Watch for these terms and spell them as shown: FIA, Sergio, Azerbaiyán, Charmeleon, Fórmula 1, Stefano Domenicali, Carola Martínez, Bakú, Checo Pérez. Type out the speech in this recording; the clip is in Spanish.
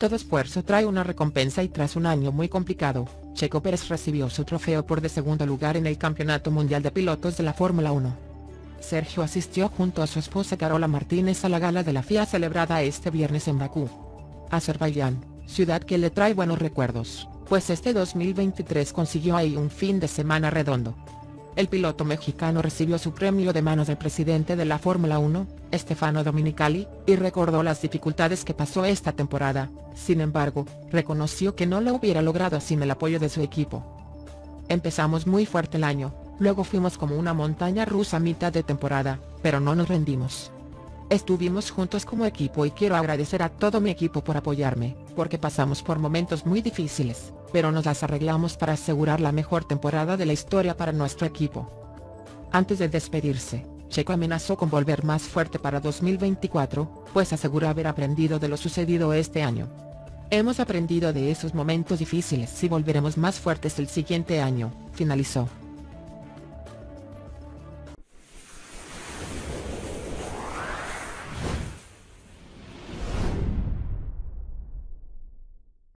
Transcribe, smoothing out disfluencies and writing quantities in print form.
Todo esfuerzo trae una recompensa y tras un año muy complicado, Checo Pérez recibió su trofeo por de segundo lugar en el Campeonato Mundial de Pilotos de la Fórmula 1. Sergio asistió junto a su esposa Carola Martínez a la gala de la FIA celebrada este viernes en Bakú, Azerbaiyán, ciudad que le trae buenos recuerdos, pues este 2023 consiguió ahí un fin de semana redondo. El piloto mexicano recibió su premio de manos del presidente de la Fórmula 1, Stefano Domenicali, y recordó las dificultades que pasó esta temporada. Sin embargo, reconoció que no lo hubiera logrado sin el apoyo de su equipo. Empezamos muy fuerte el año, luego fuimos como una montaña rusa a mitad de temporada, pero no nos rendimos. Estuvimos juntos como equipo y quiero agradecer a todo mi equipo por apoyarme, porque pasamos por momentos muy difíciles, pero nos las arreglamos para asegurar la mejor temporada de la historia para nuestro equipo. Antes de despedirse, Checo amenazó con volver más fuerte para 2024, pues aseguró haber aprendido de lo sucedido este año. Hemos aprendido de esos momentos difíciles y volveremos más fuertes el siguiente año, finalizó.